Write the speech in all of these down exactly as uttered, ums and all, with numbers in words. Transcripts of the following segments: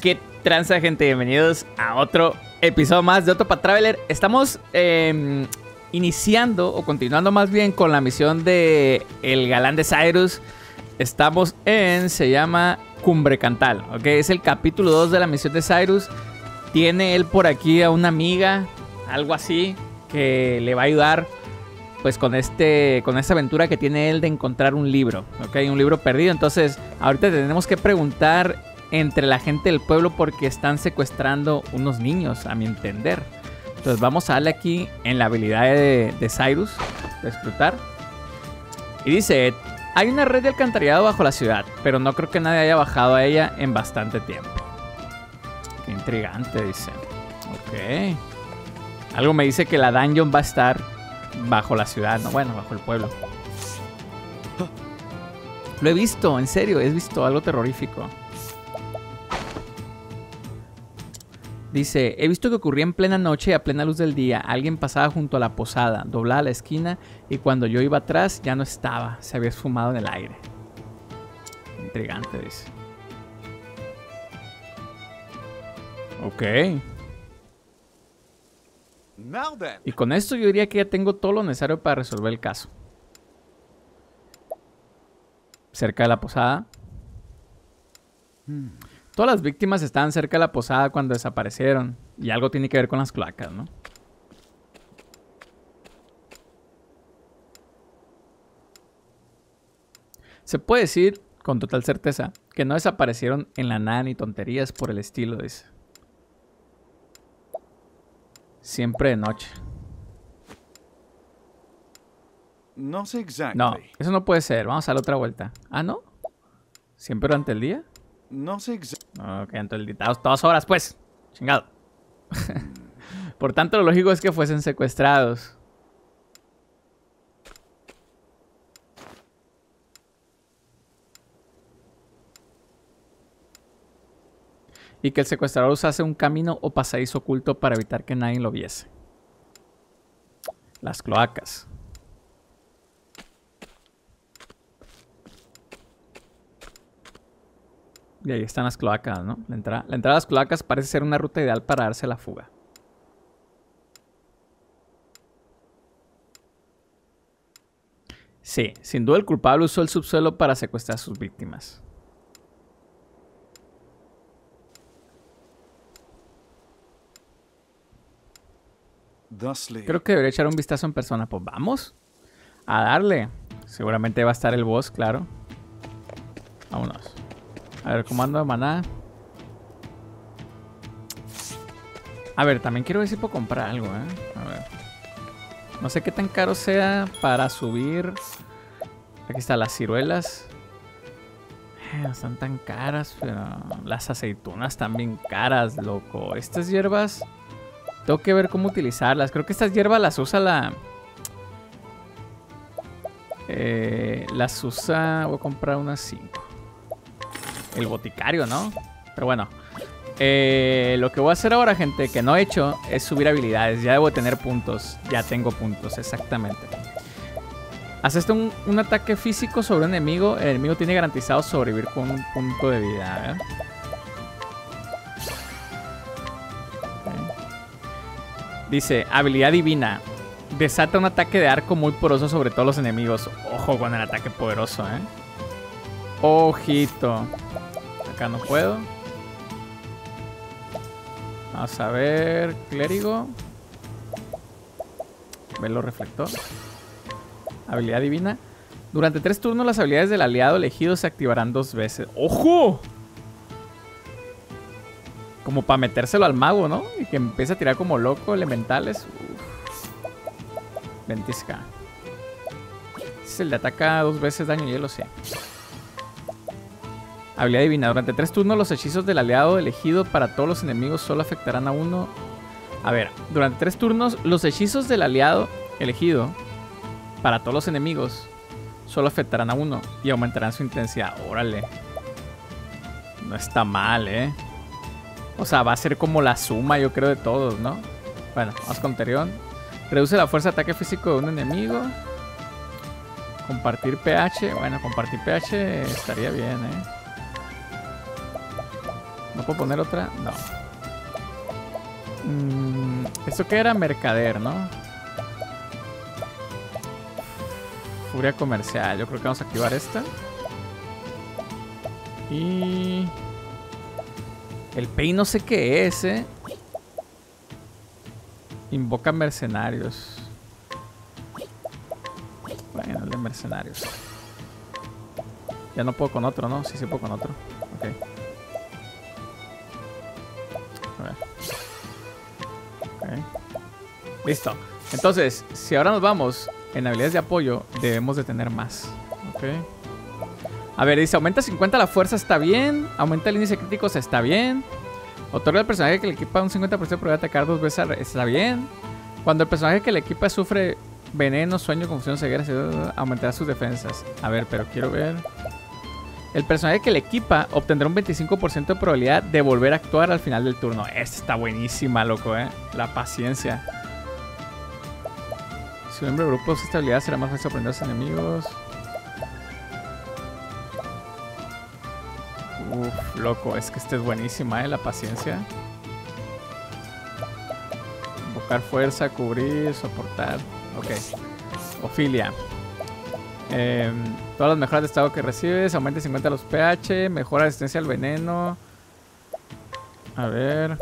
¿Qué tranza, gente? Bienvenidos a otro episodio más de Octopath Traveler. Estamos eh, iniciando o continuando más bien con la misión de El Galán de Cyrus. Estamos en, se llama Cumbrecantal, ¿ok? Es el capítulo dos de la misión de Cyrus. Tiene él por aquí a una amiga, algo así, que le va a ayudar pues con este con esta aventura que tiene él de encontrar un libro, ¿ok? Un libro perdido. Entonces ahorita tenemos que preguntar entre la gente del pueblo porque están secuestrando unos niños, a mi entender. Entonces vamos a darle aquí en la habilidad de, de Cyrus, de explotar. Y dice, hay una red de alcantarillado bajo la ciudad, pero no creo que nadie haya bajado a ella en bastante tiempo. Qué intrigante, dice. Ok. Algo me dice que la dungeon va a estar bajo la ciudad, no, bueno, bajo el pueblo. Lo he visto, en serio, he visto algo terrorífico. Dice, he visto que ocurría en plena noche y a plena luz del día. Alguien pasaba junto a la posada, doblaba la esquina y cuando yo iba atrás ya no estaba. Se había esfumado en el aire. Intrigante, dice. Ok. Y con esto yo diría que ya tengo todo lo necesario para resolver el caso. Cerca de la posada. Hmm. Todas las víctimas estaban cerca de la posada cuando desaparecieron. Y algo tiene que ver con las cloacas, ¿no? Se puede decir con total certeza que no desaparecieron en la nada ni tonterías por el estilo, dice. Siempre de noche. No sé exactamente. No, eso no puede ser. Vamos a darle otra vuelta. ¿Ah, no? ¿Siempre durante el día? No sé exactamente. Ok, entonces todas horas, pues. Chingado. Por tanto, lo lógico es que fuesen secuestrados. Y que el secuestrador usase un camino o pasadizo oculto para evitar que nadie lo viese. Las cloacas. Y ahí están las cloacas, ¿no? La entrada, la entrada a las cloacas parece ser una ruta ideal para darse la fuga. Sí, sin duda el culpable usó el subsuelo para secuestrar a sus víctimas. Creo que debería echar un vistazo en persona. Pues vamos a darle. Seguramente va a estar el boss, claro. Vámonos. A ver, comando de maná. A ver, también quiero ver si puedo comprar algo, ¿eh? A ver. No sé qué tan caro sea para subir. Aquí están las ciruelas. No están tan caras, pero las aceitunas están bien caras, loco. Estas hierbas... Tengo que ver cómo utilizarlas. Creo que estas hierbas las usa la... Eh, las usa... Voy a comprar unas cinco. El boticario, ¿no? Pero bueno. Eh, lo que voy a hacer ahora, gente, que no he hecho, es subir habilidades. Ya debo tener puntos. Ya tengo puntos, exactamente. Haces un, un ataque físico sobre un enemigo. El enemigo tiene garantizado sobrevivir con un punto de vida, ¿eh? Dice, habilidad divina. Desata un ataque de arco muy poderoso sobre todos los enemigos. Ojo con el ataque poderoso, ¿eh? Ojito. Acá no puedo. Vamos a ver. Clérigo. Velo reflector. Habilidad divina. Durante tres turnos las habilidades del aliado elegido se activarán dos veces. ¡Ojo! Como para metérselo al mago, ¿no? Y que empiece a tirar como loco elementales. Uf. Ventisca. Se le ataca dos veces daño hielo, sí. Habilidad divina. Durante tres turnos los hechizos del aliado elegido para todos los enemigos solo afectarán a uno. A ver, durante tres turnos los hechizos del aliado elegido para todos los enemigos solo afectarán a uno y aumentarán su intensidad. Órale. No está mal, ¿eh? O sea, va a ser como la suma, yo creo, de todos, ¿no? Bueno, vamos con Therion. Reduce la fuerza de ataque físico de un enemigo. Compartir P H. Bueno, compartir P H estaría bien, ¿eh? ¿No puedo poner otra? No. Mm, ¿Esto qué era? Mercader, ¿no? Furia comercial. Yo creo que vamos a activar esta. Y... el pay no sé qué es, ¿eh? Invoca mercenarios. Bueno, de mercenarios. Ya no puedo con otro, ¿no? Sí, sí puedo con otro. Ok. A ver. Okay. Listo. Entonces, si ahora nos vamos en habilidades de apoyo, debemos de tener más. Ok. A ver, dice, aumenta cincuenta la fuerza, está bien. Aumenta el índice crítico, está bien. Otorga al personaje que le equipa un cincuenta por ciento de poder atacar dos veces, está bien. Cuando el personaje que le equipa sufre veneno, sueño, confusión, ceguera, aumentará sus defensas. A ver, pero quiero ver. El personaje que le equipa obtendrá un veinticinco por ciento de probabilidad de volver a actuar al final del turno. Esta está buenísima, loco, eh. La paciencia. Si un miembro de grupos de esta habilidad será más fácil aprender a los enemigos. Uf, loco, es que esta es buenísima, eh, la paciencia. Invocar fuerza, cubrir, soportar. Ok. Ophilia. Eh, todas las mejoras de estado que recibes. Aumenta cincuenta los pH. Mejora resistencia al veneno. A ver.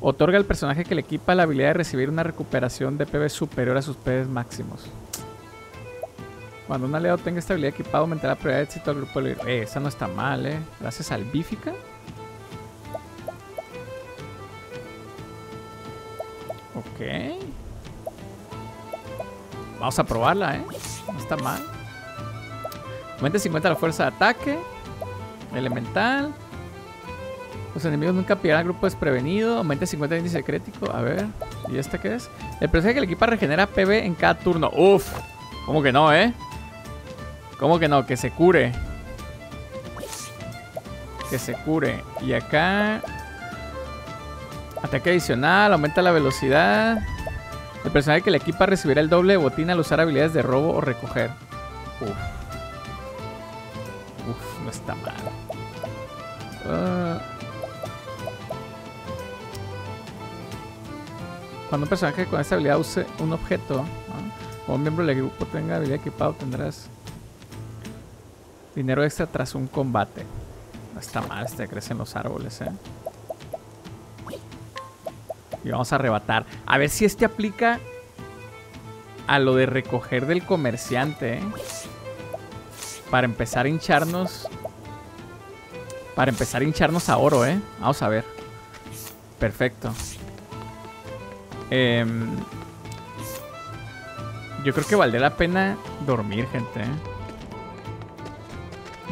Otorga al personaje que le equipa la habilidad de recibir una recuperación de P V superior a sus P V máximos. Cuando un aliado tenga esta habilidad equipada, aumentará la probabilidad de éxito al grupo de líder. Eh, esa no está mal, eh. Gracias al bífica. Ok. Vamos a probarla, ¿eh? No está mal. Aumenta cincuenta la fuerza de ataque. Elemental. Los enemigos nunca pillarán al grupo desprevenido. Aumenta cincuenta el índice crítico. A ver. ¿Y esta qué es? El personaje que le equipa regenera P V en cada turno. Uf. ¿Cómo que no, eh? ¿Cómo que no? Que se cure. Que se cure. Y acá... ataque adicional. Aumenta la velocidad. El personaje que le equipa recibirá el doble de botín al usar habilidades de robo o recoger. Uf. Uf, no está mal. Uh. Cuando un personaje con esta habilidad use un objeto, ¿no? o un miembro del grupo tenga habilidad equipada, tendrás dinero extra tras un combate. No está mal, este crece en los árboles, eh. Y vamos a arrebatar. A ver si este aplica a lo de recoger del comerciante, ¿eh? Para empezar a hincharnos. Para empezar a hincharnos a oro, ¿eh? Vamos a ver. Perfecto. Eh, yo creo que valdría la pena dormir, gente, ¿eh?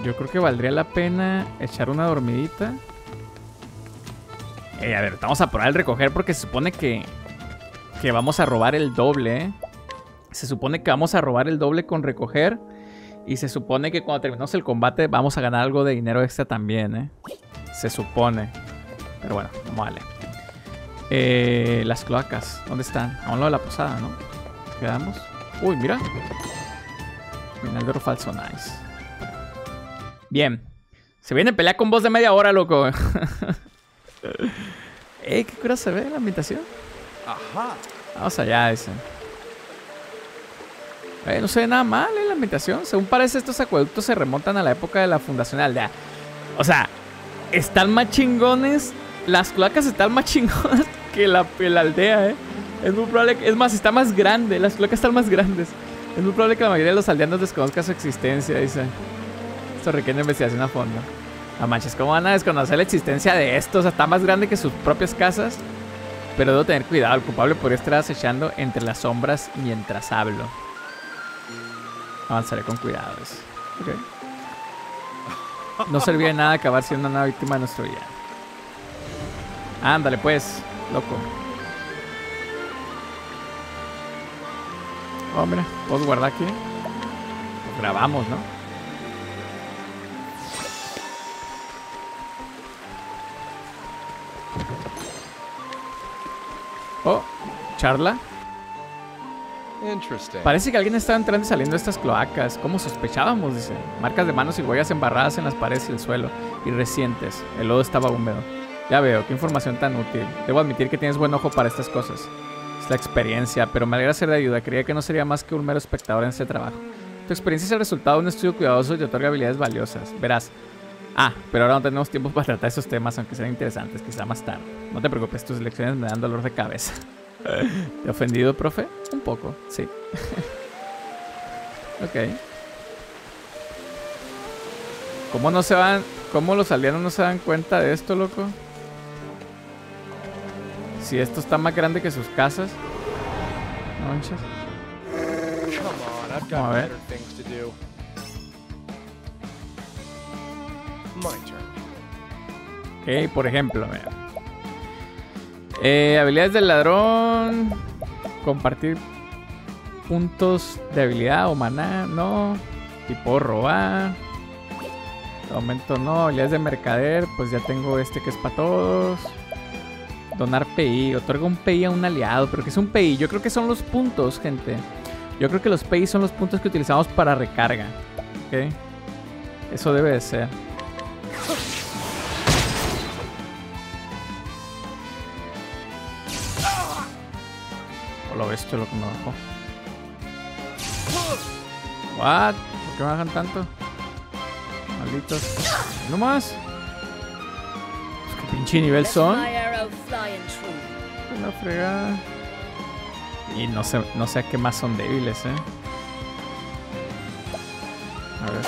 Yo creo que valdría la pena echar una dormidita. Eh, a ver, vamos a probar el recoger porque se supone que, que vamos a robar el doble, ¿eh? Se supone que vamos a robar el doble con recoger. Y se supone que cuando terminemos el combate vamos a ganar algo de dinero extra también, ¿eh? Se supone. Pero bueno, vamos a darle. Eh, las cloacas, ¿dónde están? A un lado de la posada, ¿no? Quedamos. Uy, mira. Final de oro falso, nice. Bien. Se viene pelea con voz de media hora, loco. Eh, qué cura se ve la ambientación. Ajá. Vamos allá, dicen. Eh, no se ve nada mal, eh, la ambientación. Según parece, estos acueductos se remontan a la época de la fundación de la aldea. O sea, están más chingones. Las cloacas están más chingonas que la, la aldea, eh. Es muy probable que, es más, está más grande. Las cloacas están más grandes. Es muy probable que la mayoría de los aldeanos desconozca su existencia, dice. Esto requiere investigación a fondo. No manches, ¿cómo van a desconocer la existencia de esto? O sea, está más grande que sus propias casas. Pero debo tener cuidado, el culpable podría estar acechando entre las sombras mientras hablo. Avanzaré con cuidado. Ok. No servía de nada acabar siendo una víctima de nuestro día. Ándale pues, loco. Oh, mira, ¿puedo guardar aquí? Lo grabamos, ¿no? Oh, charla. Parece que alguien está entrando y saliendo de estas cloacas, como sospechábamos, dice. Marcas de manos y huellas embarradas en las paredes y el suelo, y recientes. El lodo estaba húmedo. Ya veo, qué información tan útil. Debo admitir que tienes buen ojo para estas cosas. Es la experiencia, pero me alegra ser de ayuda. Creía que no sería más que un mero espectador en este trabajo. Tu experiencia es el resultado de un estudio cuidadoso y te otorga habilidades valiosas. Verás. Ah, pero ahora no tenemos tiempo para tratar esos temas, aunque sean interesantes, quizá más tarde. No te preocupes, tus lecciones me dan dolor de cabeza. ¿Te he ofendido, profe? Un poco, sí. Ok. ¿Cómo no se van? ¿Cómo los aldeanos no se dan cuenta de esto, loco? Si esto está más grande que sus casas. No manches. Vamos a ver. Ok, por ejemplo, mira. Eh, habilidades del ladrón. Compartir puntos de habilidad o maná, no. Tipo robar. De momento no. Habilidades de mercader, pues ya tengo este que es para todos. Donar P I. Otorga un P I a un aliado. Pero que es un P I. Yo creo que son los puntos, gente. Yo creo que los P I son los puntos que utilizamos para recarga. Ok. Eso debe de ser. Lo bestia, lo que me bajó. What? ¿Por qué me bajan tanto? Malditos. No más. Pues qué pinche nivel son. Una fregada. Y no sé, no sé a qué más son débiles, eh. A ver.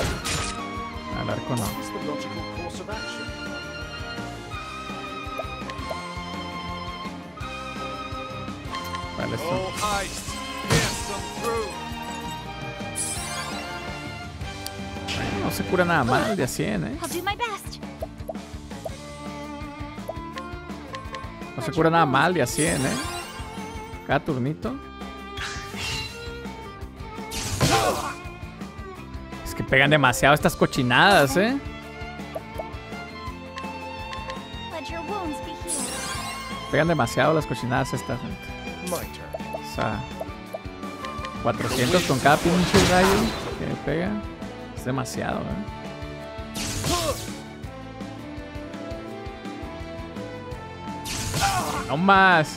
Al arco no. Vale, esto. Bueno, no se cura nada mal de a cien, eh. No se cura nada mal de a cien, eh. Cada turnito. Es que pegan demasiado estas cochinadas, eh. Pegan demasiado las cochinadas estas, gente. O sea, cuatrocientos con cada pinche gallo que me pega. Es demasiado, ¿eh? No más.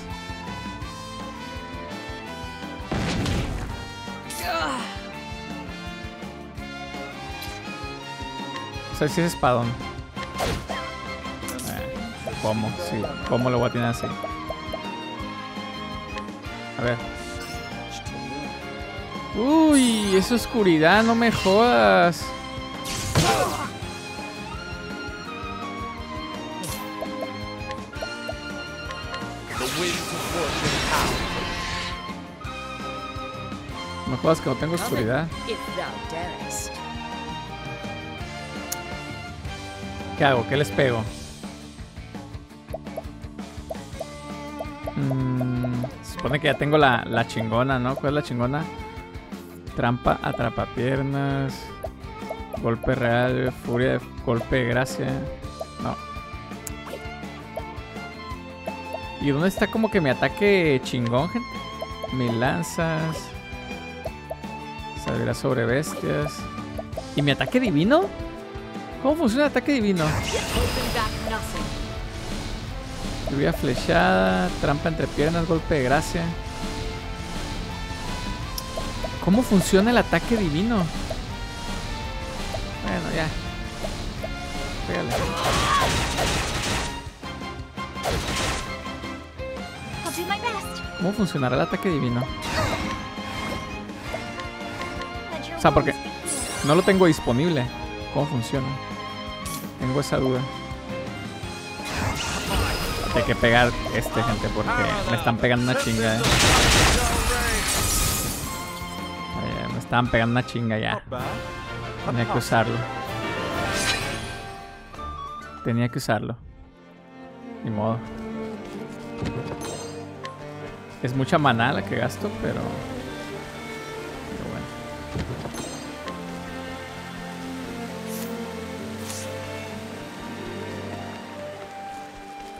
O sea, si sí es espadón. Eh, ¿Cómo? Sí, ¿cómo lo voy a tener así? A ver. Uy, esa oscuridad, no me jodas. No me jodas que no tengo oscuridad. ¿Qué hago? ¿Qué les pego? Supone que ya tengo la, la chingona, ¿no? ¿Cuál es la chingona? Trampa, atrapapiernas. Golpe real, furia, golpe de gracia. No. ¿Y dónde está como que mi ataque chingón, gente? Mis lanzas. Sabrá sobre bestias. ¿Y mi ataque divino? ¿Cómo funciona el ataque divino? Lluvia flechada, trampa entre piernas, golpe de gracia. ¿Cómo funciona el ataque divino? Bueno, ya. Pégale. ¿Cómo funcionará el ataque divino? O sea, porque no lo tengo disponible. ¿Cómo funciona? Tengo esa duda. Hay que pegar este, gente, porque me están pegando una chinga, eh. eh me estaban pegando una chinga ya. Tenía que usarlo. Tenía que usarlo. Ni modo. Es mucha maná la que gasto, pero... pero bueno.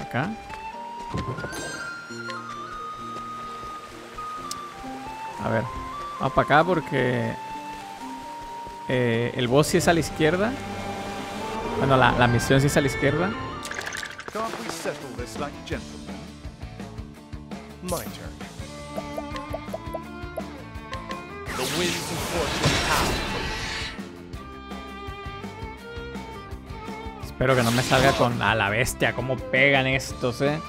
Acá. A ver. Vamos para acá porque eh, el boss sí es a la izquierda. Bueno, la, la misión sí es a la izquierda. Espero que no me salga con... A la bestia, cómo pegan estos, eh.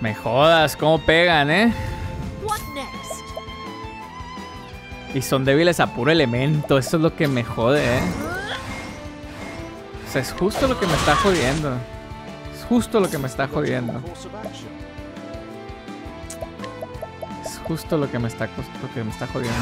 Me jodas, cómo pegan, eh. Y son débiles a puro elemento. Eso es lo que me jode, eh. O sea, es justo lo que me está jodiendo. Es justo lo que me está jodiendo. Es justo lo que me está, lo que me está jodiendo.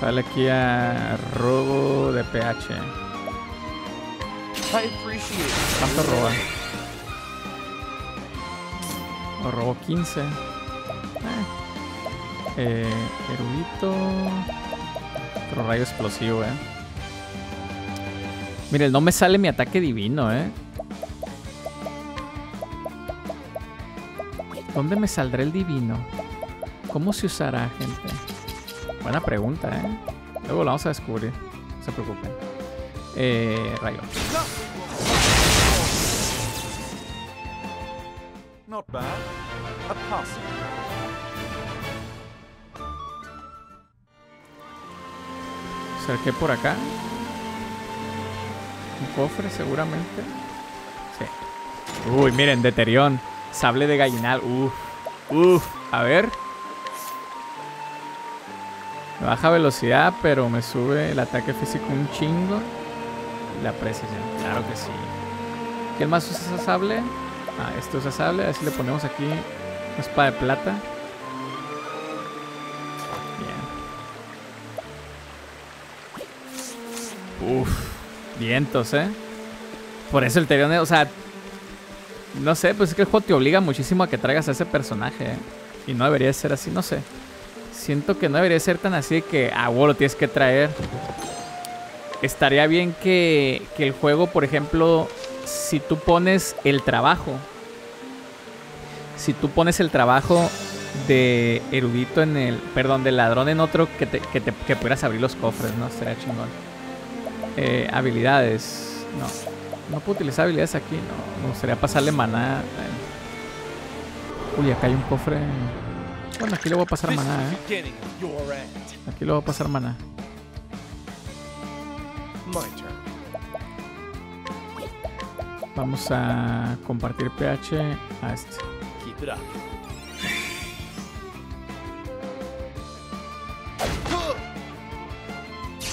Sale aquí a robo de P H. ¿Cuánto roba? O robo quince. Eh, eh erudito. Otro rayo explosivo, eh. Miren, no me sale mi ataque divino, eh. ¿Dónde me saldrá el divino? ¿Cómo se usará, gente? Buena pregunta, ¿eh? Luego la vamos a descubrir. No se preocupen. Eh, rayo. Not bad. A pass. Cerqué por acá. Un cofre, seguramente. Sí. Uy, miren, de Therion. Sable de gallinal. Uf. Uf. A ver. Me baja velocidad, pero me sube el ataque físico un chingo. Y la precisión, claro que sí. ¿Quién más usa esa sable? Ah, este usa sable. A ver si le ponemos aquí una espada de plata. Bien. Uff, vientos, eh. Por eso el Therion, o sea, no sé, pues es que el juego te obliga muchísimo a que traigas a ese personaje, ¿eh? Y no debería ser así, no sé. Siento que no debería ser tan así de que, ah, wow, lo tienes que traer. Estaría bien que, que el juego, por ejemplo, si tú pones el trabajo, si tú pones el trabajo de erudito en el, perdón, de ladrón en otro, que, te, que, te, que pudieras abrir los cofres, ¿no? Sería chingón. Eh, habilidades. No, no puedo utilizar habilidades aquí, no. Me gustaría pasarle maná. Uy, acá hay un cofre... Bueno, aquí le voy a pasar maná, ¿eh? Aquí le voy a pasar maná. Vamos a compartir P H a este.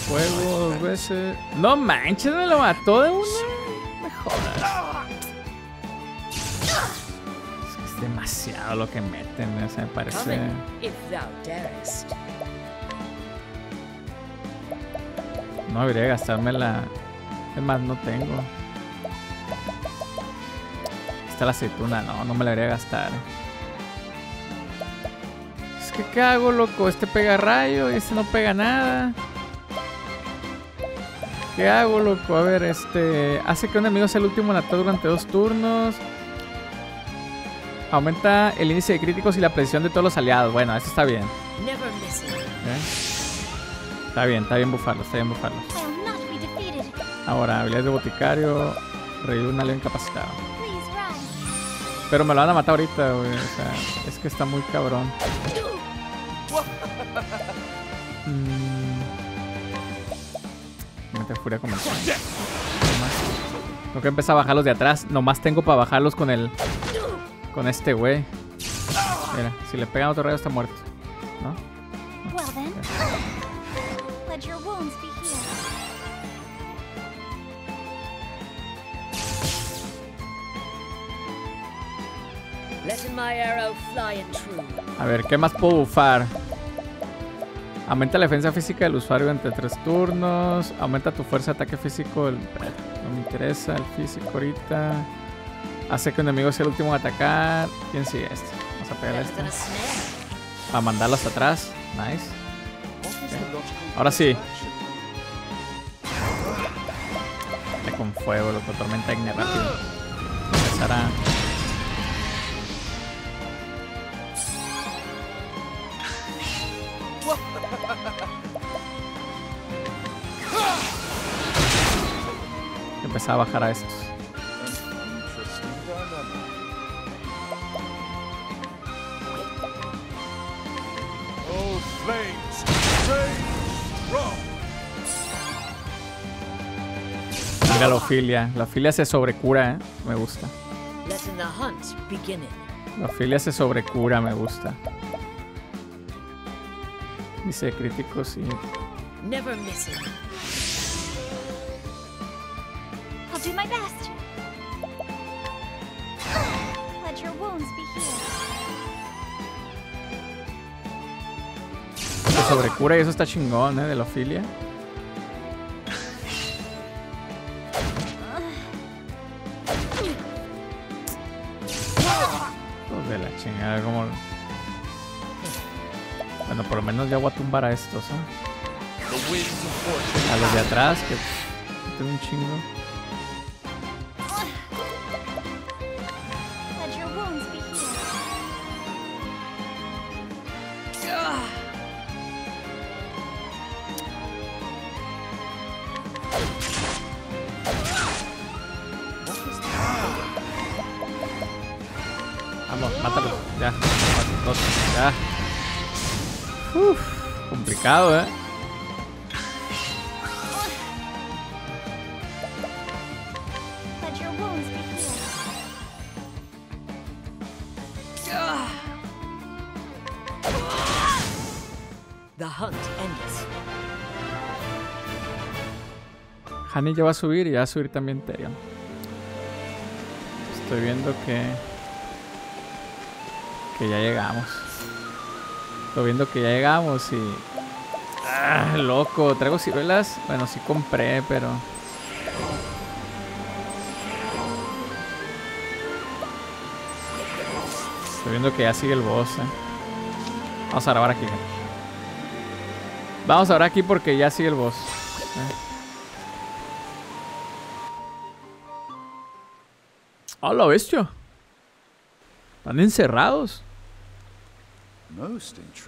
Fuego dos veces. No manches, me lo mató de una. Me jodas. Demasiado lo que meten, o sea, me parece. No debería gastarme la. Es más, no tengo. Está la aceituna, no, no me la debería gastar. Es que ¿qué hago, loco? Este pega rayo y este no pega nada. ¿Qué hago, loco? A ver, este. Hace que un enemigo sea el último en atacar durante dos turnos. Aumenta el índice de críticos y la presión de todos los aliados. Bueno, esto está bien. ¿Eh? Está bien, está bien bufarlo, está bien bufarlo. Ahora, habilidades de boticario. Reír un aliado incapacitado. Pero me lo van a matar ahorita, güey. O sea, es que está muy cabrón. Mm. Mete furia comercial. Tengo que empezar a bajarlos de atrás. Nomás tengo para bajarlos con el... Con este güey. Mira, si le pegan otro rayo está muerto. ¿No? A ver, ¿qué más puedo bufar? Aumenta la defensa física del usuario durante tres turnos. Aumenta tu fuerza de ataque físico. Del... No me interesa el físico ahorita. Hace que un enemigo sea el último en atacar. ¿Quién sigue este? Vamos a pegarle a este. A mandarlo hasta atrás. Nice. Okay. Ahora sí. Dale con fuego, loco. Tormenta ignea rápido. Empezar a... Empezar a bajar a estos. Mira la Ophilia. La Ophilia se sobrecura, ¿eh? Me gusta. La Ophilia se sobrecura, me gusta. Dice críticos y... Never miss it. I'll do my best. Let your wounds be healed. Se sobrecura y eso está chingón, ¿eh? De la Ophilia. Los de la chingada, como... Bueno, por lo menos ya voy a tumbar a estos, ¿eh? A los de atrás, que tengo un chingo. Vamos, mátalo. Ya, mátalo, ya. Uff, complicado, ¿eh? H'aanit ya va a subir y ya va a subir también Therion. Estoy viendo que... Que ya llegamos. Estoy viendo que ya llegamos y... ¡Ah, loco! ¿Traigo ciruelas? Bueno, sí compré, pero... Estoy viendo que ya sigue el boss, ¿eh? Vamos a grabar aquí. Vamos a grabar aquí porque ya sigue el boss, ¿eh? ¡Ah, la bestia! Están encerrados.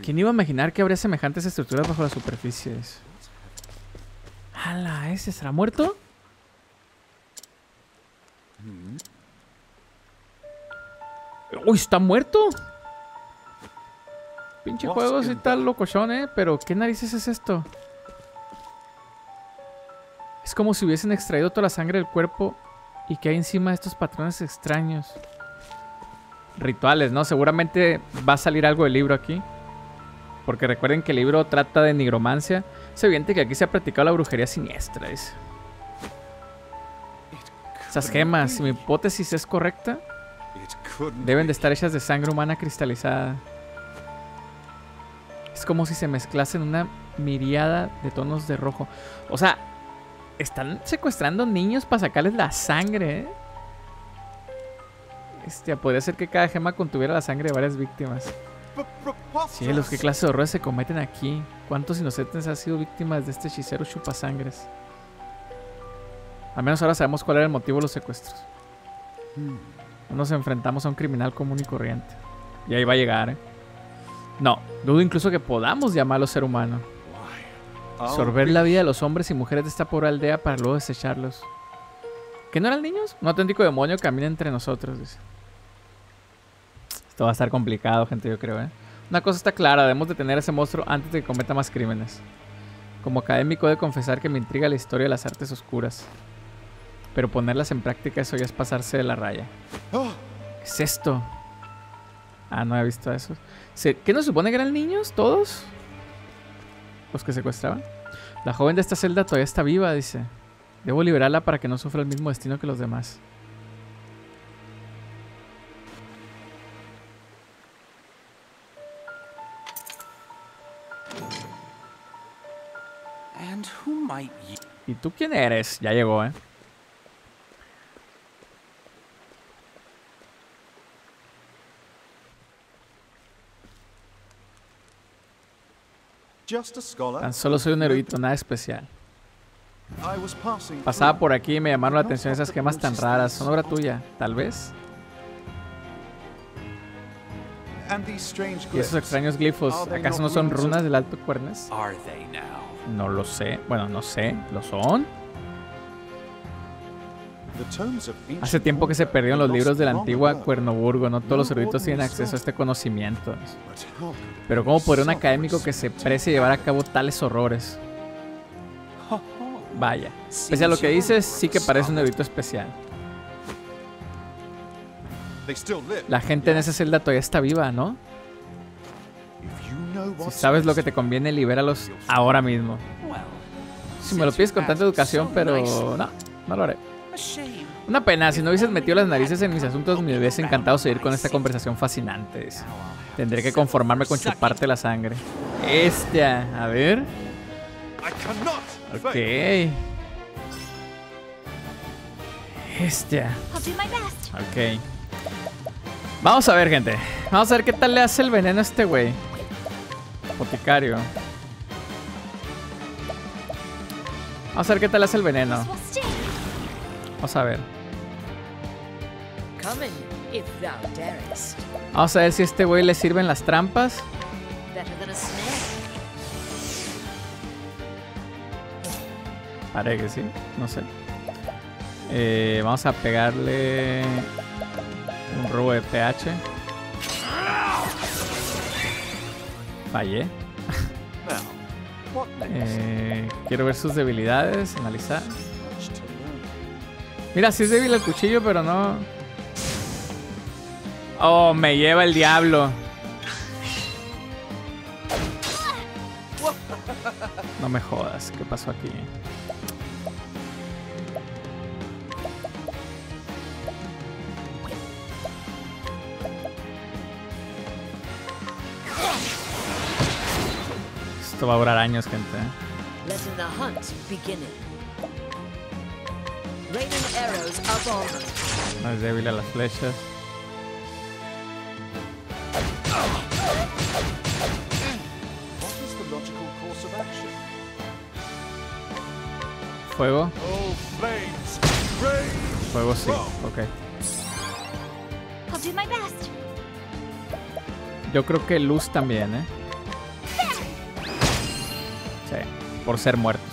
¿Quién iba a imaginar que habría semejantes estructuras bajo las superficies? ¡Hala! ¿Ese estará muerto? ¡Uy! ¿Está muerto? Pinche juego y tal locochón, ¿eh? Pero ¿qué narices es esto? Es como si hubiesen extraído toda la sangre del cuerpo y que hay encima de estos patrones extraños. Rituales, ¿no? Seguramente va a salir algo del libro aquí. Porque recuerden que el libro trata de nigromancia. Es evidente que aquí se ha practicado la brujería siniestra, dice. Esas gemas, si mi hipótesis es correcta, deben de estar hechas de sangre humana cristalizada. Es como si se mezclasen una miriada de tonos de rojo. O sea, están secuestrando niños para sacarles la sangre, ¿eh? Hostia, podría ser que cada gema contuviera la sangre de varias víctimas. Cielos, qué clase de horrores se cometen aquí. ¿Cuántos inocentes han sido víctimas de este hechicero chupasangres? Al menos ahora sabemos cuál era el motivo de los secuestros. No nos enfrentamos a un criminal común y corriente. Y ahí va a llegar, ¿eh? No, dudo incluso que podamos llamarlo ser humano. Sorber la vida de los hombres y mujeres de esta pobre aldea para luego desecharlos. ¿Que no eran niños? Un auténtico demonio camina entre nosotros, dice. Esto va a estar complicado, gente, yo creo, ¿eh? Una cosa está clara, debemos detener a ese monstruo antes de que cometa más crímenes. Como académico he de confesar que me intriga la historia de las artes oscuras. Pero ponerlas en práctica, eso ya es pasarse de la raya. ¿Qué es esto? Ah, no he visto eso. ¿Qué nos supone que eran niños todos? ¿Los que secuestraban? La joven de esta celda todavía está viva, dice. Debo liberarla para que no sufra el mismo destino que los demás. ¿Y tú quién eres? Ya llegó, ¿eh? Tan solo soy un erudito, nada especial. Pasaba por aquí y me llamaron la atención esas gemas tan raras. Son obra tuya, tal vez. Y esos extraños glifos, ¿acaso no son runas del Altocuernas? No lo sé. Bueno, no sé. ¿Lo son? Hace tiempo que se perdieron los libros de la antigua Cuernoburgo. No todos los eruditos tienen acceso a este conocimiento. Pero ¿cómo podría un académico que se precie llevar a cabo tales horrores? Vaya. Pese a lo que dices, sí que parece un erudito especial. La gente en esa celda todavía está viva, ¿no? Si sabes lo que te conviene, libéralos ahora mismo. Si me lo pides con tanta educación, pero no, no lo haré. Una pena, si no hubieses metido las narices en mis asuntos, me hubiese encantado seguir con esta conversación fascinante. Tendré que conformarme con chuparte la sangre. Esta, a ver. Ok. Esta. Ok. Vamos a ver, gente. Vamos a ver qué tal le hace el veneno a este güey. Boticario. Vamos a ver qué tal le hace el veneno. Vamos a ver. Vamos a ver si a este güey le sirven las trampas. Parece que sí, no sé. Eh, vamos a pegarle... un robo de P H. Fallé. eh, quiero ver sus debilidades. Analizar. Mira, sí es débil el cuchillo, pero no. Oh, me lleva el diablo. No me jodas. ¿Qué pasó aquí? Esto va a durar años, gente. No es débil a las flechas. Fuego. Fuego sí, ok. Yo creo que luz también, eh. Por ser muertos.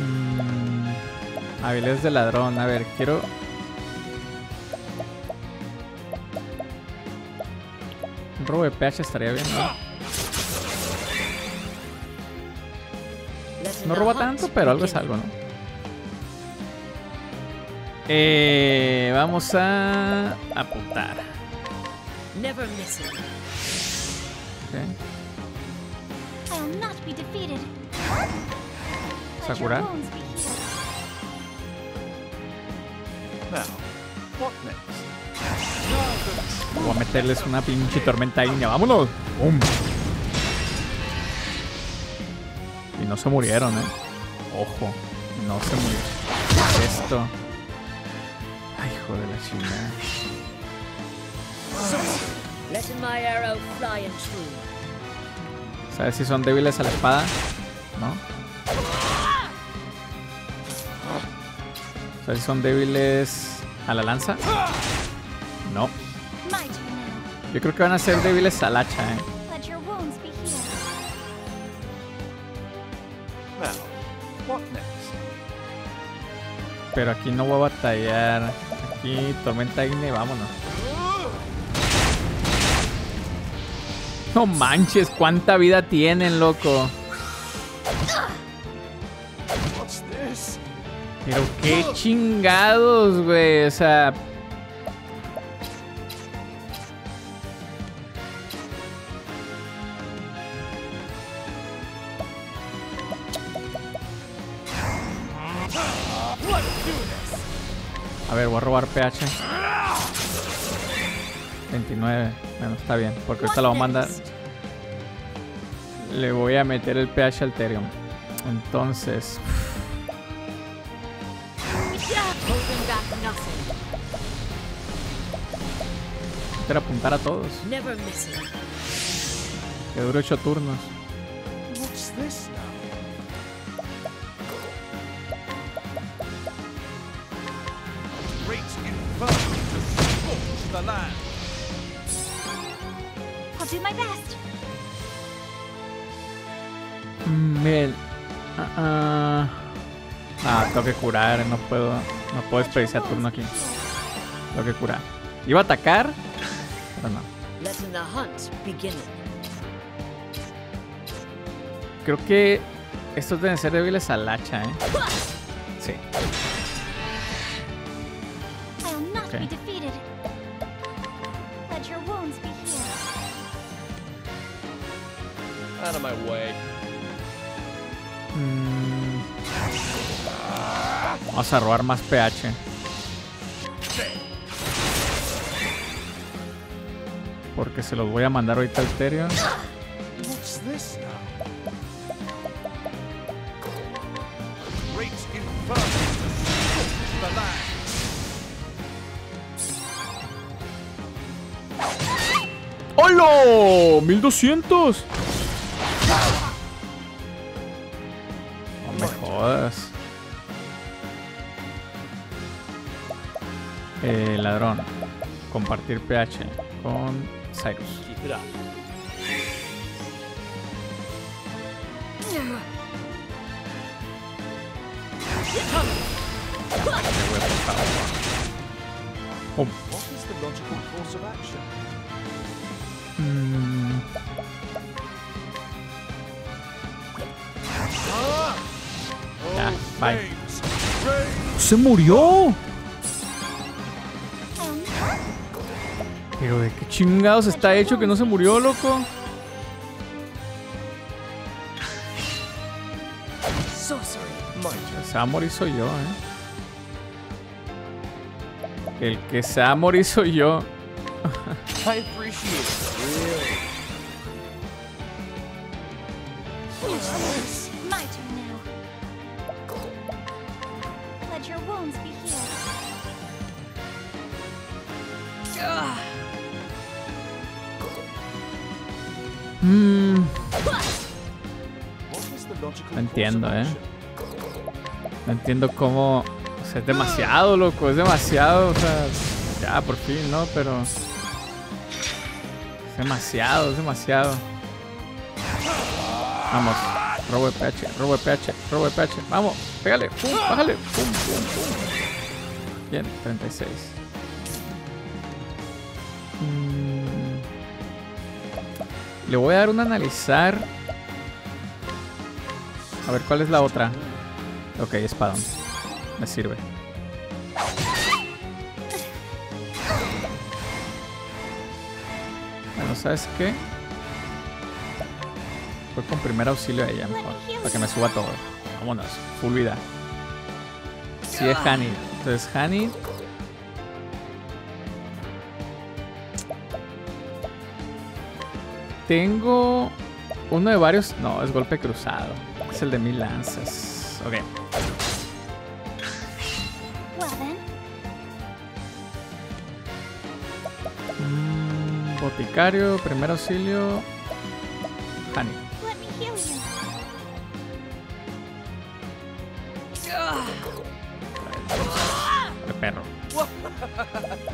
Mm, habilidades de ladrón. A ver, quiero... un robo de P H estaría bien, ¿no? No roba tanto, pero algo es algo, ¿no? Eh, vamos a apuntar. Never miss it. Okay. I will not be defeated. Sakura. Now, what next? Voy a meterles una pinche tormenta ígnea. Vámonos. ¡Bum! Y no se murieron, eh. Ojo, no se murieron. Esto. Ay, hijo de la chingada. ¿Sabes si son débiles a la espada? ¿No? ¿Sabes si son débiles a la lanza? No. Yo creo que van a ser débiles al hacha, ¿eh? Pero aquí no voy a batallar. Aquí tormenta ígnea, vámonos. No manches, cuánta vida tienen, loco. Pero qué chingados, güey. O sea... a ver, voy a robar P H. veintinueve. Bueno, está bien, porque ahorita lo voy a mandar. Le voy a meter el P H al Therion. Entonces. meter a apuntar a todos. Que dure ocho turnos. Mm, miren. Uh, uh. Ah, tengo que curar. No puedo. No puedo desperdiciar turno aquí. Tengo que curar. Iba a atacar, pero no. Creo que estos deben ser débiles al hacha, ¿eh? Sí. Okay. Mm. Vamos a robar más P H. Porque se los voy a mandar ahorita al Therion. ¡Holo! ¡mil doscientos! No me jodas. Eh, ladrón. Compartir P H con Cyrus. Oh. Mm. Ya, bye. ¡Se murió! Pero de qué chingados está hecho que no se murió, loco. El que se va a morir soy yo, eh. El que se va a morir soy yo. Mm. No entiendo, eh. No entiendo cómo. O sea, es demasiado, loco. Es demasiado. O sea, ya por fin, ¿no? Pero. Es demasiado, es demasiado. Vamos. Robo de P H, robo de P H, robo de P H. Vamos, pégale. Pum, bájale. Pum, pum, pum. Bien, treinta y seis. Le voy a dar un analizar. A ver cuál es la otra. Ok, espadón. Me sirve. Bueno, ¿sabes qué? Voy con primer auxilio a ella mejor. Para que me suba todo. Vámonos. Full vida. Sí, es H'aanit. Entonces H'aanit. Tengo uno de varios. No, es golpe cruzado. Es el de mil lanzas. Ok. Mm, boticario, primer auxilio. Honey. De perro.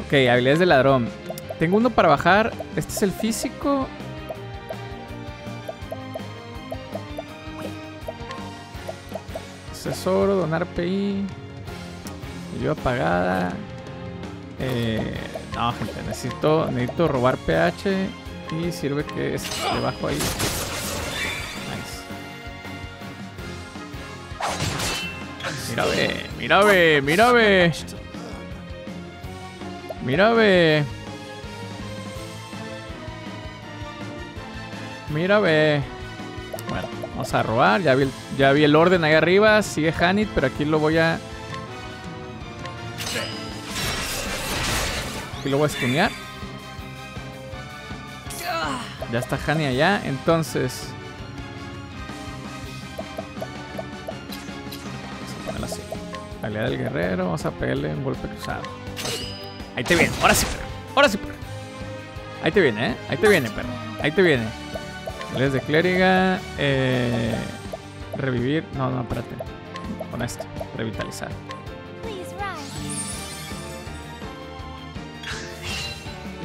Ok, habilidades de ladrón. Tengo uno para bajar. Este es el físico. Tesoro, donar P I, ayuda pagada. Eh, no, gente, necesito, necesito robar P H y sirve que es debajo ahí. Nice. Mira ve, mira ve, mira ve. Mira ve. Mira ve. Bueno, vamos a robar. Ya vi el, ya vi el orden ahí arriba. Sigue H'aanit, pero aquí lo voy a... Aquí lo voy a stunear. Ya está H'aanit allá. Entonces... Vamos a ponerlo así. Habilidad del guerrero. Vamos a pegarle un golpe cruzado. Ahí te viene. Ahora sí. Ahora sí. Ahí te viene, ¿eh? Ahí te viene, perro. Ahí te viene. Salidas de clériga. Eh, revivir. No, no, espérate. Con esto. Revitalizar.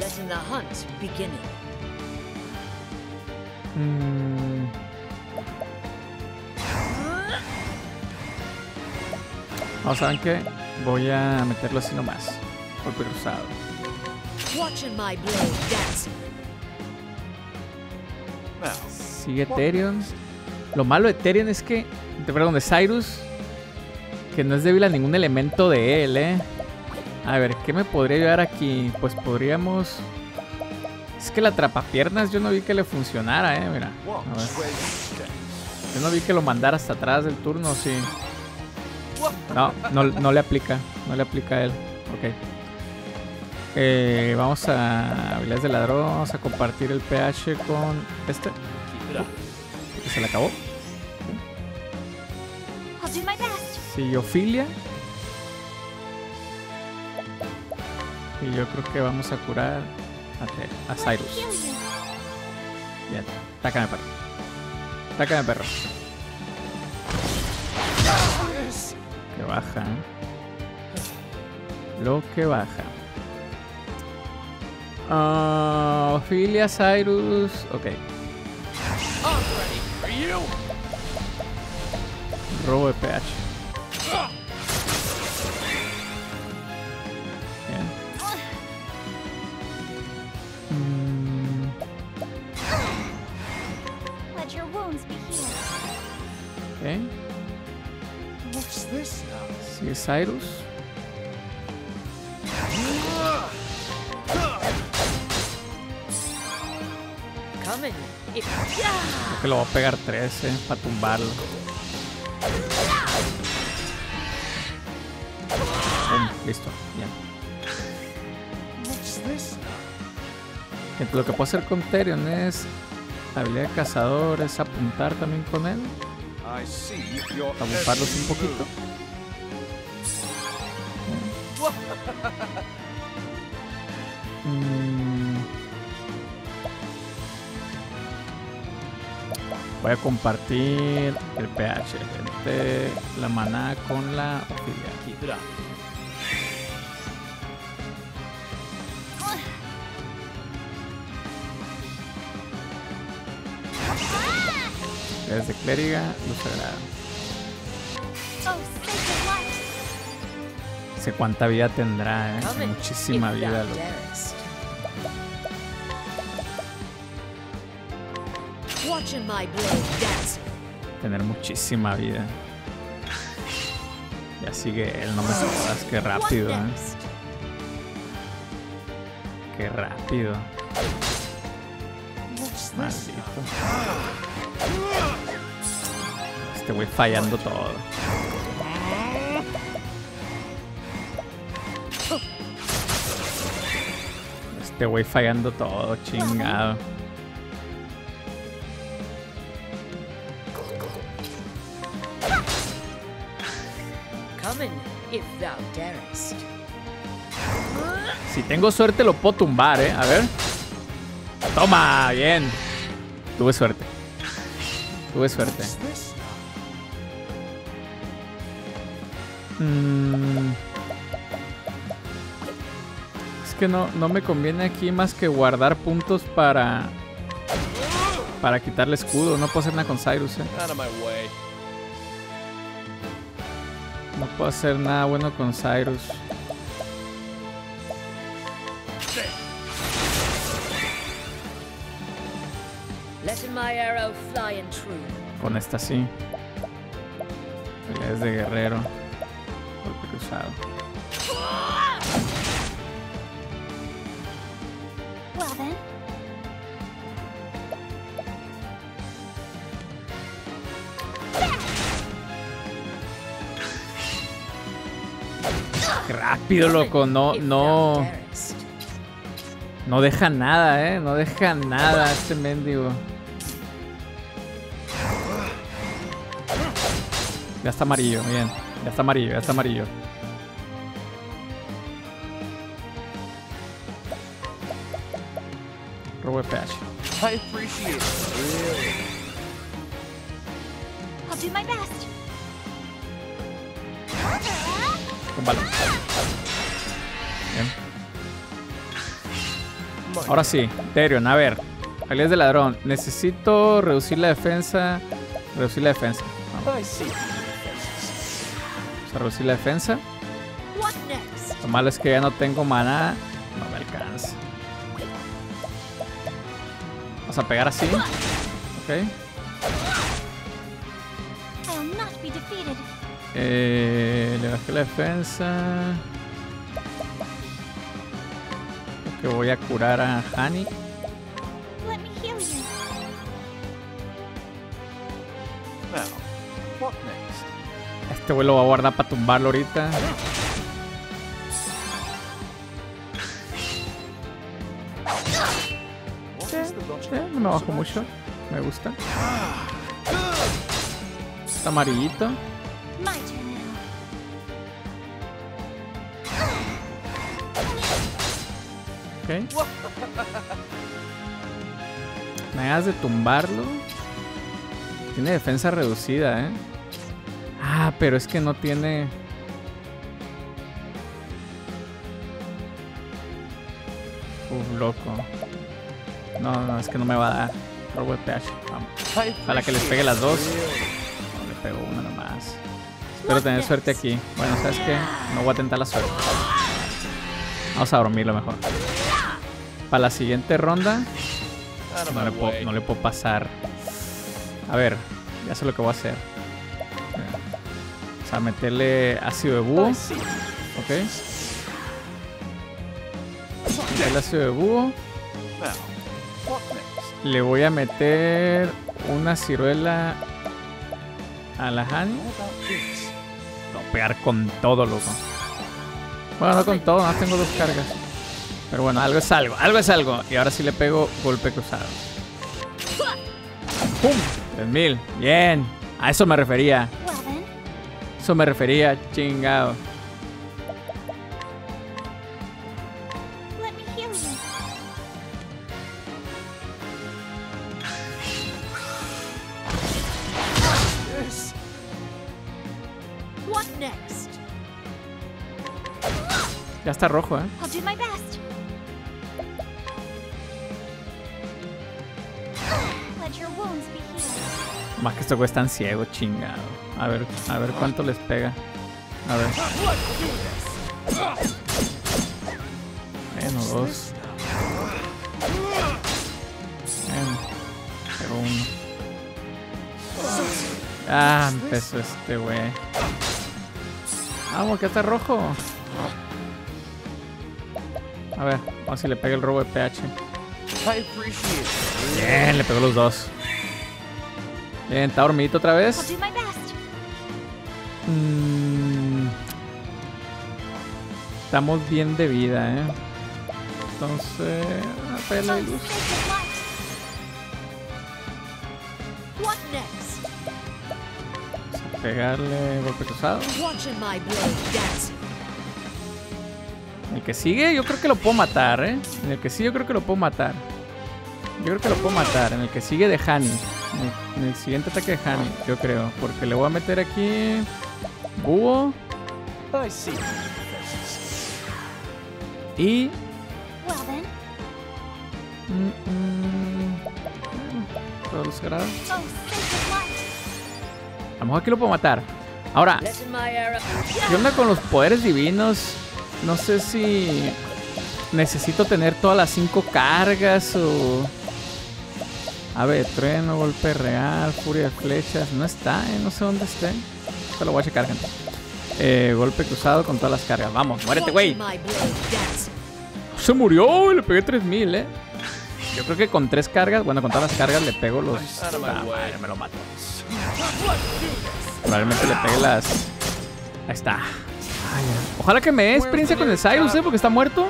Letting the hunt beginning. Mm. No, ¿saben qué? Voy a meterlo así nomás. Golpe cruzado. Sigue Therion. Lo malo de Therion es que, perdón, de Cyrus, que no es débil a ningún elemento de él, eh. A ver, ¿qué me podría ayudar aquí? Pues podríamos... Es que la atrapapiernas yo no vi que le funcionara, eh, mira. A ver. Yo no vi que lo mandara hasta atrás del turno, sí. No, no, no le aplica. No le aplica a él. Ok. Eh, vamos a habilidades de ladrón. Vamos a compartir el pH con este. Uh, se le acabó. Sí, Ophilia. Y yo creo que vamos a curar a, a Cyrus. Bien, tácame perro. Tácame perro. Que baja. Lo que baja. Uh, Ophilia, Cyrus. Ok. Robo de pH. Sigue Cyrus. Creo que lo va a pegar trece eh, para tumbarlo. Bien, listo, bien. Entonces, lo que puedo hacer con Therion es la habilidad de cazador, es apuntar también con él. A bumparlos un poquito. Mm. Voy a compartir el pH entre la maná con la Ophilia. Desde clériga, luz sagrada. No sé cuánta vida tendrá, ¿eh? Muchísima vida, loco. Tener muchísima vida. Ya sigue él, no me jodas, qué rápido, ¿eh? Qué rápido. Maldito. Este güey fallando todo. Este güey fallando todo, chingado. Si tengo suerte lo puedo tumbar, eh. A ver. Toma, bien. Tuve suerte. Tuve suerte. Mm. Es que no, no me conviene aquí más que guardar puntos para para quitarle escudo. No puedo hacer nada con Cyrus, eh. No puedo hacer nada bueno con Cyrus. Con esta sí. Es de guerrero. Golpe cruzado. Qué rápido, loco. No, no. No deja nada, eh. No deja nada este mendigo. Ya está amarillo, bien. Ya está amarillo, ya está amarillo. Robé Patch. I appreciate it. I'll do my best. Vale, vale, vale. Bien. Ahora sí, Therion, a ver. Alias de ladrón. Necesito reducir la defensa. Reducir la defensa. Vamos. Vamos a reducir la defensa. Lo malo es que ya no tengo maná. No me alcanza. Vamos a pegar así. Ok. Eh, le bajé la defensa. Creo que voy a curar a H'aanit. Este güey lo va a guardar para tumbarlo ahorita. Eh, no me bajo mucho. Me gusta. Está amarillito. Okay. Me hagas de tumbarlo. Tiene defensa reducida, eh. Ah, pero es que no tiene. Uf, loco. No, no, es que no me va a dar. Robot Patch. Vamos. Ojalá que les pegue las dos. No, le pego una nomás. Espero tener suerte aquí. Bueno, ¿sabes qué? No voy a tentar la suerte. Vamos a dormirlo mejor. Para la siguiente ronda no le, puedo, no le puedo pasar. A ver, ya sé lo que voy a hacer. O sea, meterle ácido de búho. Ok. Meterle ácido de búho. Le voy a meter una ciruela a la H'aanit. Lo voy a pegar con todo, loco. Bueno, no con todo, no tengo dos cargas. Pero bueno, algo es algo, algo es algo. Y ahora sí le pego golpe cruzado. ¡Pum! tres mil. Bien. A eso me refería. Eso me refería, chingado. Ya está rojo, eh. Más que estos güeyes están ciegos, chingado. A ver, a ver cuánto les pega. A ver. Menos dos. Menos. Pero uno. Ah, empezó este güey. Vamos, que está rojo. A ver, vamos a si le pega el robo de P H. Bien, le pegó los dos. Bien, está dormidito otra vez. Mm, estamos bien de vida, eh. Entonces, una pela de luz. Vamos a pegarle golpe cruzado. El que sigue, yo creo que lo puedo matar, eh. En el que sigue, yo creo que lo puedo matar. Yo creo que lo puedo matar. En el que sigue de H'aanit. En el siguiente ataque de H'aanit, yo creo. Porque le voy a meter aquí. Búho. Y. Todos los grados. A lo mejor aquí lo puedo matar. Ahora, ¿qué onda con los poderes divinos? No sé si necesito tener todas las cinco cargas o... A ver, trueno, golpe real, furia de flechas. No está, eh, no sé dónde está. Se lo voy a checar, gente. Eh, golpe cruzado con todas las cargas. Vamos, muérete, güey. Se murió, le pegué tres mil, eh. Yo creo que con tres cargas, bueno, con todas las cargas le pego los... Ah, madre, me lo mato. Probablemente le pegue las... Ahí está. Ojalá que me dé experiencia con el Cyrus, ¿eh? Porque está muerto.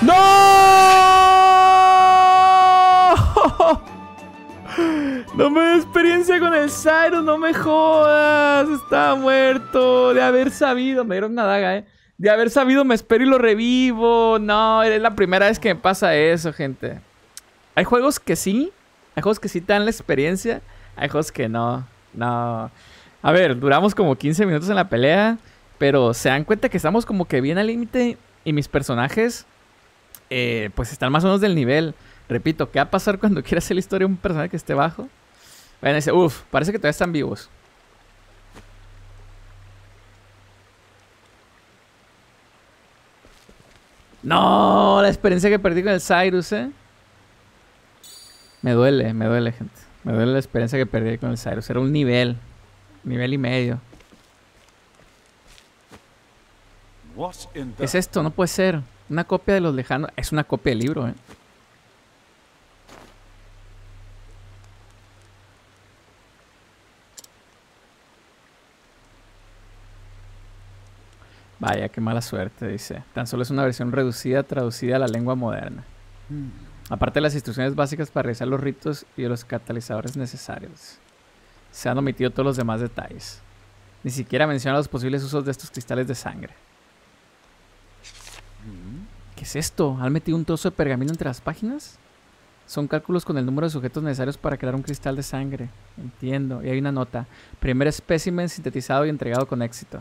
¡No! No me dé experiencia con el Cyrus, no me jodas. Está muerto. De haber sabido, me dieron una daga, ¿eh? De haber sabido, me espero y lo revivo. No, es la primera vez que me pasa eso, gente. Hay juegos que sí, hay juegos que sí te dan la experiencia, hay juegos que no, no. A ver, duramos como quince minutos en la pelea, pero se dan cuenta que estamos como que bien al límite y mis personajes eh, pues están más o menos del nivel. Repito, ¿qué va a pasar cuando quiera hacer la historia de un personaje que esté bajo? Vayan a decir, uff, parece que todavía están vivos. No, la experiencia que perdí con el Cyrus, eh. Me duele, me duele, gente. Me duele la experiencia que perdí con el Cyrus. Era un nivel. Nivel y medio. ¿Qué es esto? No puede ser. Una copia de Los Lejanos. Es una copia del libro, eh. Vaya, qué mala suerte, dice. Tan solo es una versión reducida, traducida a la lengua moderna. Aparte de las instrucciones básicas para realizar los ritos y de los catalizadores necesarios. Se han omitido todos los demás detalles. Ni siquiera menciona los posibles usos de estos cristales de sangre. ¿Qué es esto? ¿Han metido un trozo de pergamino entre las páginas? Son cálculos con el número de sujetos necesarios para crear un cristal de sangre. Entiendo. Y hay una nota. Primer espécimen sintetizado y entregado con éxito.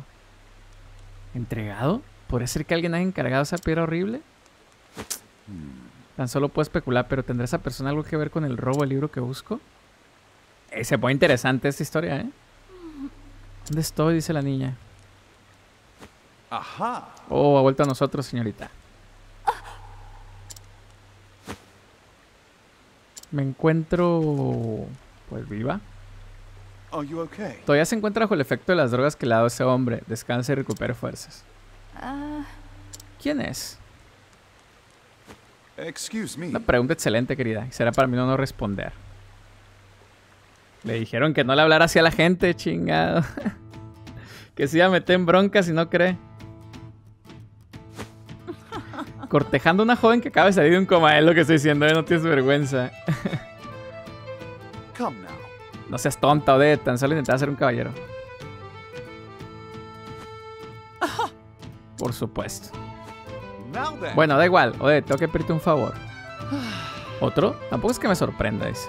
¿Entregado? ¿Podría ser que alguien haya encargado esa piedra horrible? Tan solo puedo especular, pero ¿tendrá esa persona algo que ver con el robo del libro que busco? Eh, se pone interesante esta historia, ¿eh? ¿Dónde estoy? Dice la niña. Ajá. Oh, ha vuelto a nosotros, señorita. Me encuentro... pues viva. Todavía se encuentra bajo el efecto de las drogas que le ha dado ese hombre. Descansa y recupere fuerzas. Uh... ¿Quién es? Excuse me. Una pregunta excelente, querida. Será para mí no, no responder. Le dijeron que no le hablara así a la gente, chingado. Que se iba a meter en broncas si no cree. Cortejando a una joven que acaba de salir de un coma. Es lo que estoy diciendo, ¿eh? No tienes vergüenza. Come now. No seas tonta, Odette. Tan solo intentaba ser un caballero. Por supuesto. Bueno, da igual. Odette, tengo que pedirte un favor. ¿Otro? Tampoco es que me sorprenda, dice.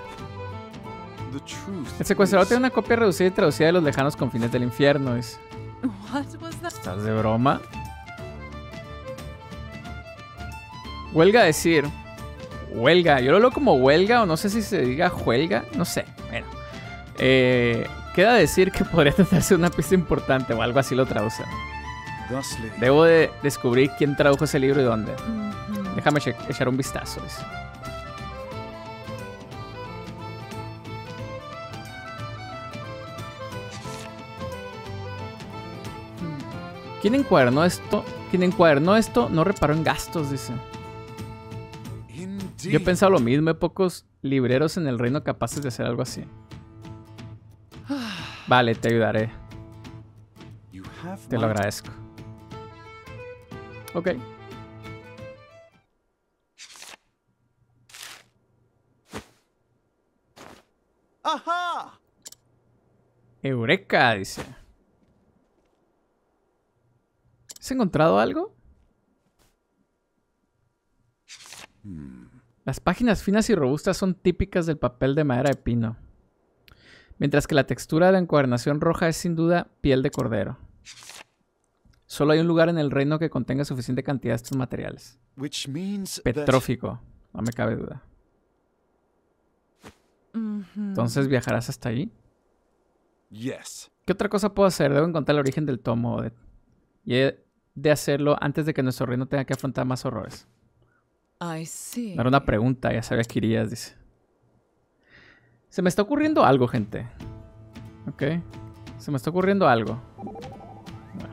El secuestrador tiene una copia reducida y traducida de Los Lejanos Confines del Infierno, dice. ¿Estás de broma? Huelga decir. Huelga. Yo lo leo como huelga o no sé si se diga huelga. No sé. Bueno. Eh, queda decir que podría tratarse de una pista importante o algo así lo traduce. Debo de descubrir quién tradujo ese libro y dónde. Mm-hmm. Déjame echar un vistazo. Eso. ¿Quién encuadernó esto? ¿Quién encuadernó esto? No reparó en gastos, dice. Yo he pensado lo mismo. Hay pocos libreros en el reino capaces de hacer algo así. Vale, te ayudaré. Te lo agradezco. Ok. Ajá. Eureka, dice. ¿Has encontrado algo? Las páginas finas y robustas son típicas del papel de madera de pino. Mientras que la textura de la encuadernación roja es sin duda piel de cordero. Solo hay un lugar en el reino que contenga suficiente cantidad de estos materiales. Petrófico, no me cabe duda. Entonces, ¿viajarás hasta allí? ¿Qué otra cosa puedo hacer? Debo encontrar el origen del tomo, Odette. Y he de hacerlo antes de que nuestro reino tenga que afrontar más horrores. No era una pregunta, ya sabías que irías, dice. Se me está ocurriendo algo, gente. Ok. Se me está ocurriendo algo. Bueno.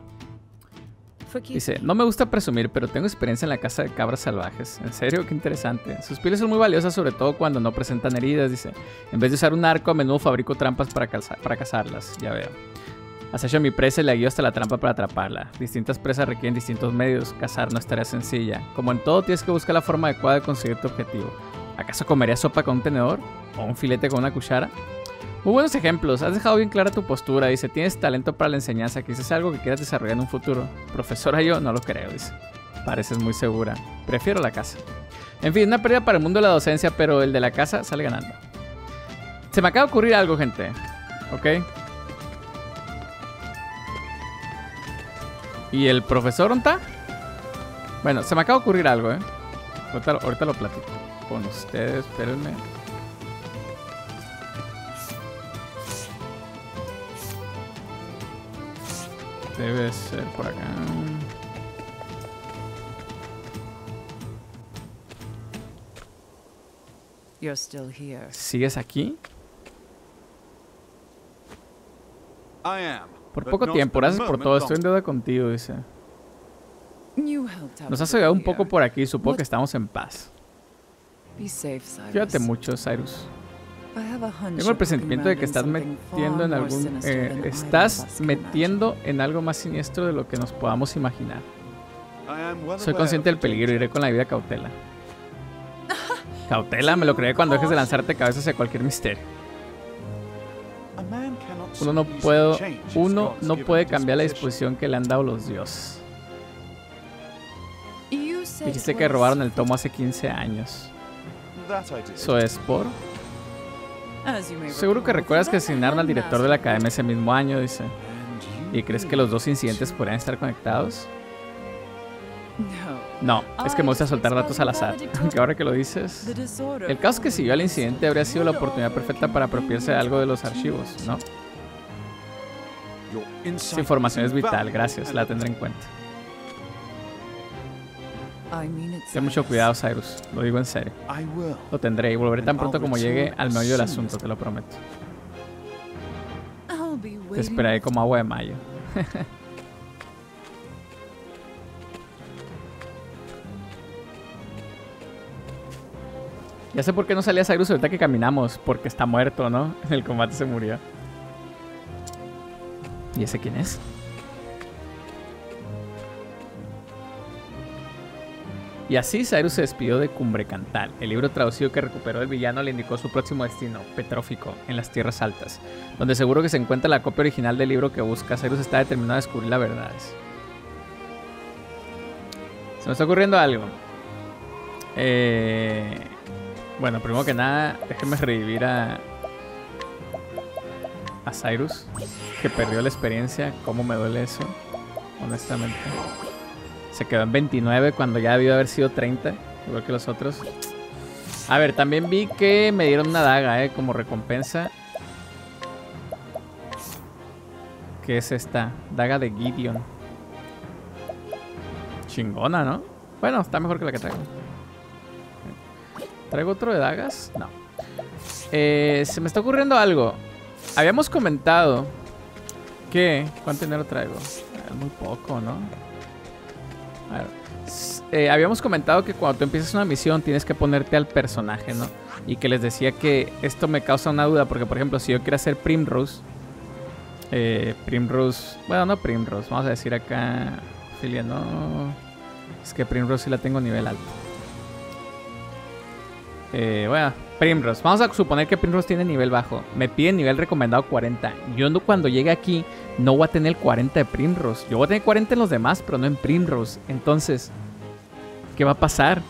Dice, no me gusta presumir, pero tengo experiencia en la caza de cabras salvajes. En serio, qué interesante. Sus pieles son muy valiosas, sobre todo cuando no presentan heridas, dice. En vez de usar un arco, a menudo fabrico trampas para, cazar, para cazarlas. Ya veo. Acecho a mi presa y la guío hasta la trampa para atraparla. Distintas presas requieren distintos medios. Cazar no es tarea sencilla. Como en todo, tienes que buscar la forma adecuada de conseguir tu objetivo. ¿Acaso comerías sopa con un tenedor? ¿O un filete con una cuchara? Muy buenos ejemplos. Has dejado bien clara tu postura. Dice, tienes talento para la enseñanza. Quizás algo que quieras desarrollar en un futuro. Profesora, yo no lo creo, dice. Pareces muy segura. Prefiero la casa. En fin, una pérdida para el mundo de la docencia, pero el de la casa sale ganando. Se me acaba de ocurrir algo, gente. Ok. ¿Y el profesor dónde está? Bueno, se me acaba de ocurrir algo, eh. Ahorita, ahorita lo platico con ustedes, espérenme. Debe ser por acá. You're still here. ¿Sigues aquí? I am, por poco tiempo, gracias por todo. Estoy en deuda contigo, dice. Nos has ayudado un poco por aquí, supongo que estamos en paz. Cuídate mucho, Cyrus. Tengo el presentimiento de que estás metiendo en algún, eh, estás metiendo en algo más siniestro de lo que nos podamos imaginar. Soy consciente del peligro, iré con la vida cautela. Cautela, me lo creeré cuando dejes de lanzarte cabezas hacia cualquier misterio. Uno no puede, uno no puede cambiar la disposición que le han dado los dioses. Dijiste que robaron el tomo hace quince años. Eso es por... Seguro que recuerdas que asignaron al director de la academia ese mismo año, dice. ¿Y crees que los dos incidentes podrían estar conectados? No, es que me gusta soltar datos al azar. Aunque ahora que lo dices... El caos que siguió al incidente habría sido la oportunidad perfecta para apropiarse de algo de los archivos, ¿no? Esa información es vital, gracias, la tendré en cuenta. Ten mucho cuidado, Cyrus, lo digo en serio. Lo tendré y volveré tan pronto como llegue al meollo del asunto, te lo prometo. Te esperaré como agua de mayo. Ya sé por qué no salía Cyrus ahorita que caminamos, porque está muerto, ¿no? En el combate se murió. ¿Y ese quién es? Y así Cyrus se despidió de Cumbrecantal. El libro traducido que recuperó el villano le indicó su próximo destino, Petrófico, en las Tierras Altas, donde seguro que se encuentra la copia original del libro que busca. Cyrus está determinado a descubrir las verdades. Se me está ocurriendo algo. Eh... Bueno, primero que nada, déjenme revivir a... a Cyrus, que perdió la experiencia. ¿Cómo me duele eso? Honestamente. Se quedó en veintinueve cuando ya debió haber sido treinta, igual que los otros. A ver, también vi que me dieron una daga, eh, como recompensa. ¿Qué es esta? Daga de Gideon. Chingona, ¿no? Bueno, está mejor que la que traigo. ¿Traigo otro de dagas? No. Eh, se me está ocurriendo algo. Habíamos comentado que... ¿Cuánto dinero traigo? Es muy poco, ¿no? A ver, eh, habíamos comentado que cuando tú empiezas una misión tienes que ponerte al personaje, ¿no? Y que les decía que esto me causa una duda, porque por ejemplo, si yo quiero hacer Primrose, eh, Primrose, bueno, no Primrose, vamos a decir acá, Ophilia, no, es que Primrose sí la tengo a nivel alto. Eh, bueno, Primrose, vamos a suponer que Primrose tiene nivel bajo, me pide nivel recomendado cuarenta. Yo no, cuando llegue aquí no voy a tener cuarenta de Primrose, yo voy a tener cuarenta en los demás, pero no en Primrose. Entonces, ¿qué va a pasar?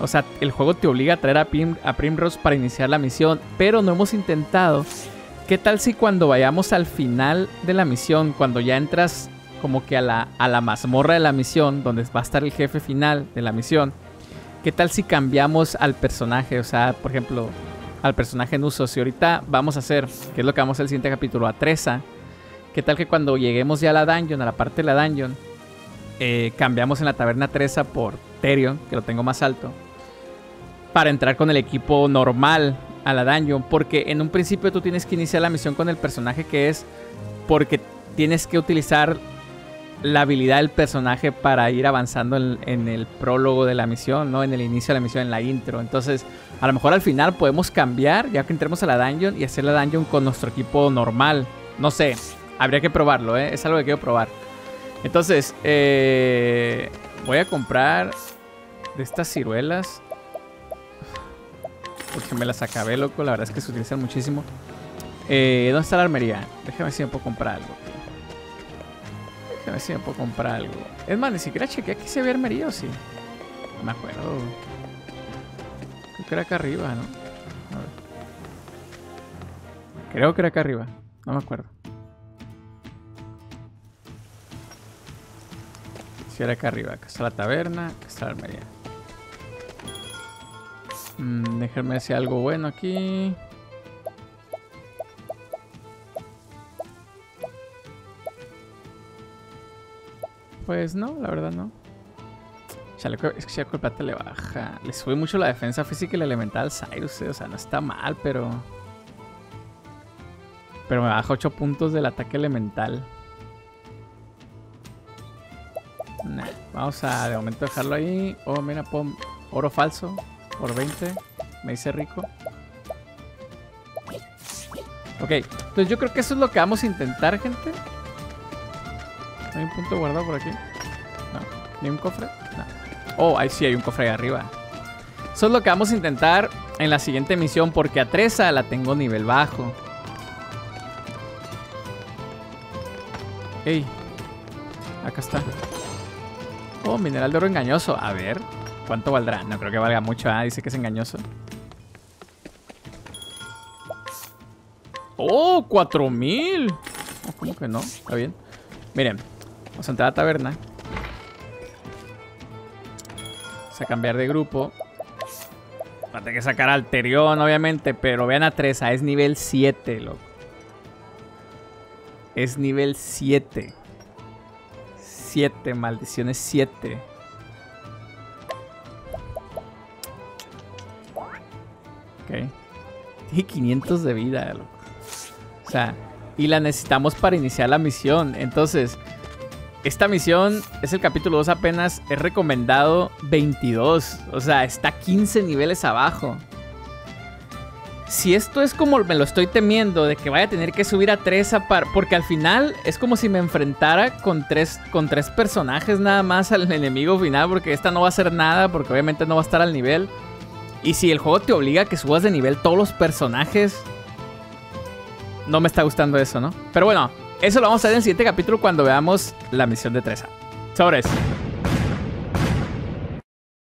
O sea, el juego te obliga a traer a, Prim a Primrose para iniciar la misión, pero no hemos intentado. ¿Qué tal si cuando vayamos al final de la misión, cuando ya entras como que a la, a la mazmorra de la misión, donde va a estar el jefe final de la misión, ¿qué tal si cambiamos al personaje? O sea, por ejemplo, al personaje en uso. Si ahorita vamos a hacer, que es lo que vamos a hacer el siguiente capítulo, a Tressa, ¿qué tal que cuando lleguemos ya a la dungeon, a la parte de la dungeon, eh, cambiamos en la taberna Tressa por Therion, que lo tengo más alto, para entrar con el equipo normal a la dungeon? Porque en un principio tú tienes que iniciar la misión con el personaje que es, porque tienes que utilizar la habilidad del personaje para ir avanzando en, en el prólogo de la misión, ¿no? En el inicio de la misión, en la intro. Entonces, a lo mejor al final podemos cambiar, ya que entremos a la dungeon, y hacer la dungeon con nuestro equipo normal. No sé, habría que probarlo, ¿eh? Es algo que quiero probar. Entonces, eh, voy a comprar de estas ciruelas, porque me las acabé, loco. La verdad es que se utilizan muchísimo. Eh, ¿Dónde está la armería? Déjame ver si me puedo comprar algo. A ver si me puedo comprar algo. Es más, ni siquiera chequeé aquí si había armería o sí. No me acuerdo. que era acá arriba, ¿no? A ver. Creo que era acá arriba. No me acuerdo. Si era acá arriba. Acá está la taberna. Acá está la armería. Mm, déjenme hacer algo bueno aquí. Pues no, la verdad no. Chale, es que ya con el plata le baja. Le sube mucho la defensa física y la elemental al Cyrus. O sea, no está mal, pero... Pero me baja ocho puntos del ataque elemental. Nah, vamos a de momento dejarlo ahí. Oh, mira, pon oro falso por veinte. Me hice rico. Ok, entonces yo creo que eso es lo que vamos a intentar, gente. ¿Hay un punto guardado por aquí? No. ¿Ni un cofre? No. Oh, ahí sí hay un cofre ahí arriba. Eso es lo que vamos a intentar en la siguiente misión, porque a Tressa la tengo nivel bajo. Ey. Acá está. Oh, mineral de oro engañoso. A ver, ¿cuánto valdrá? No creo que valga mucho. Ah, dice que es engañoso. Oh, cuatro mil. Oh, ¿cómo que no? Está bien. Miren, vamos a entrar a la taberna. Vamos a cambiar de grupo. Va a tener que sacar al Therion, obviamente. Pero vean a Tressa, es nivel siete, loco. Es nivel siete. siete, maldiciones siete. Ok. Tiene quinientos de vida, loco. O sea... Y la necesitamos para iniciar la misión. Entonces, esta misión es el capítulo dos apenas. Es recomendado veintidós. O sea, está quince niveles abajo. Si esto es como me lo estoy temiendo, de que vaya a tener que subir a Tressa para... Porque al final es como si me enfrentara con tres, con tres personajes nada más al enemigo final. Porque esta no va a hacer nada, porque obviamente no va a estar al nivel. Y si el juego te obliga a que subas de nivel todos los personajes... No me está gustando eso, ¿no? Pero bueno, eso lo vamos a ver en el siguiente capítulo cuando veamos la misión de Tressa. Sobres.